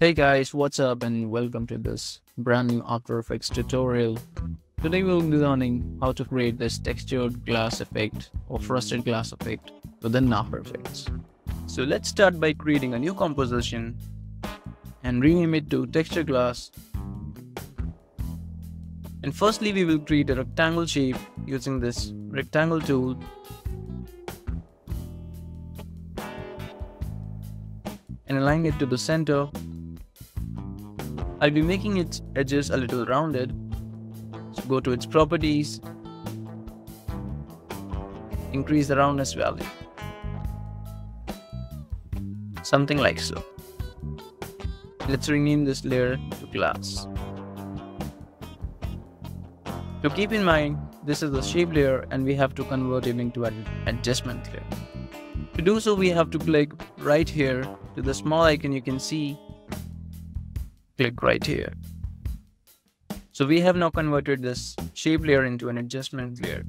Hey guys, what's up and welcome to this brand new After Effects tutorial. Today we'll be learning how to create this textured glass effect or frosted glass effect within After Effects. So let's start by creating a new composition and rename it to texture glass. And firstly we will create a rectangle shape using this rectangle tool. And align it to the center. I'll be making its edges a little rounded, so go to its properties, increase the roundness value, something like so. Let's rename this layer to glass. So keep in mind, this is the shape layer and we have to convert it into an adjustment layer. To do so, we have to click right here to the small icon you can see. Click right here. So we have now converted this shape layer into an adjustment layer.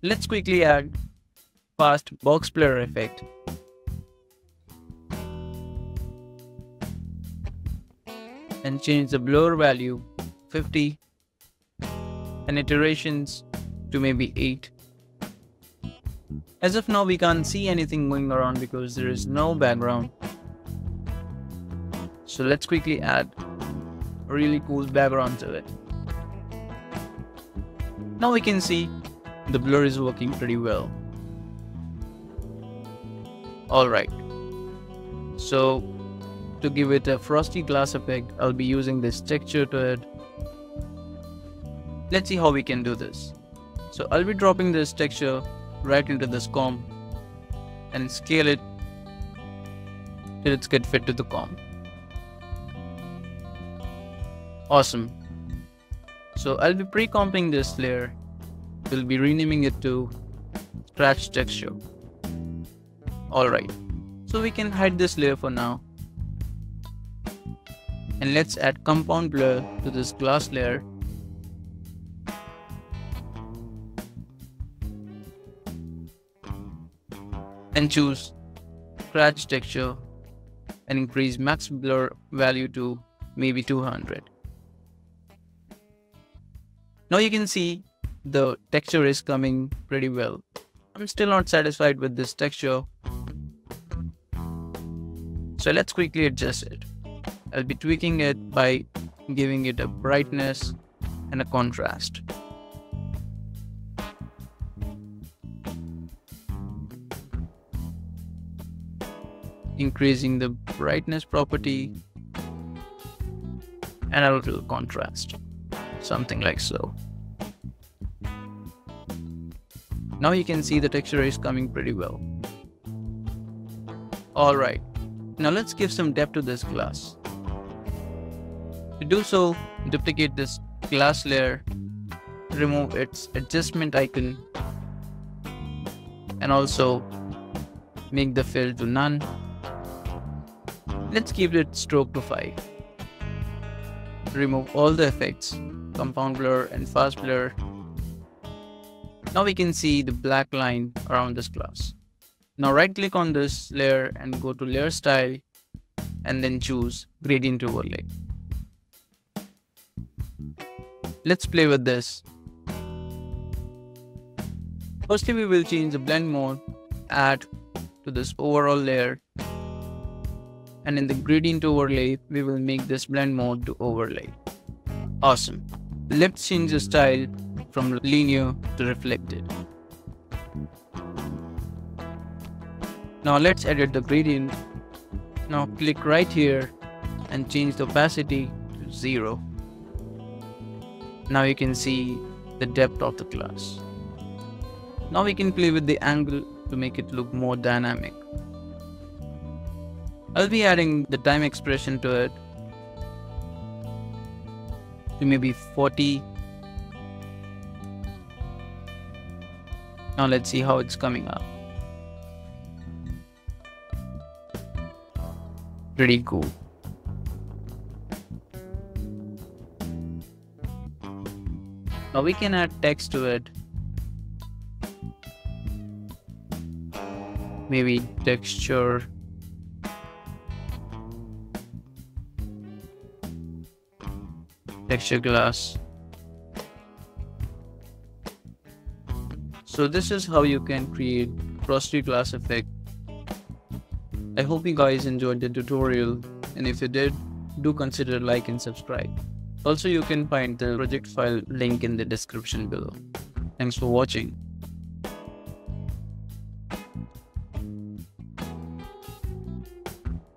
Let's quickly add Fast Box Blur effect. And change the blur value 50 and iterations to maybe 8. As of now we can't see anything going around because there is no background. So let's quickly add a really cool background to it. Now we can see the blur is working pretty well. Alright, so to give it a frosty glass effect, I'll be using this texture to it. Let's see how we can do this. So I'll be dropping this texture right into this comp and scale it till it's get fit to the comp. Awesome. So I'll be pre-comping this layer. We'll be renaming it to Scratch Texture. Alright, so we can hide this layer for now. And let's add Compound Blur to this glass layer. And choose Scratch Texture and increase max blur value to maybe 200. Now you can see the texture is coming pretty well. I'm still not satisfied with this texture, so let's quickly adjust it. I'll be tweaking it by giving it a brightness and a contrast. Increasing the brightness property and a little contrast, something like so. Now you can see the texture is coming pretty well. Alright, now let's give some depth to this glass. To do so, duplicate this glass layer, remove its adjustment icon, and also make the fill to none. Let's keep it stroke to 5. Remove all the effects, Compound Blur and Fast Blur. Now we can see the black line around this glass. Now right click on this layer and go to Layer Style and then choose Gradient Overlay. Let's play with this. Firstly we will change the blend mode, add to this overall layer. And in the gradient overlay, we will make this blend mode to overlay. Awesome. Let's change the style from linear to reflected. Now let's edit the gradient. Now click right here and change the opacity to 0. Now you can see the depth of the glass. Now we can play with the angle to make it look more dynamic. I'll be adding the time expression to it to maybe 40. Now let's see how it's coming up. Pretty cool. Now we can add text to it. Maybe texture. texture glass. So this is how you can create frosty glass effect. I hope you guys enjoyed the tutorial, and if you did, do consider like and subscribe. Also, you can find the project file link in the description below. Thanks for watching.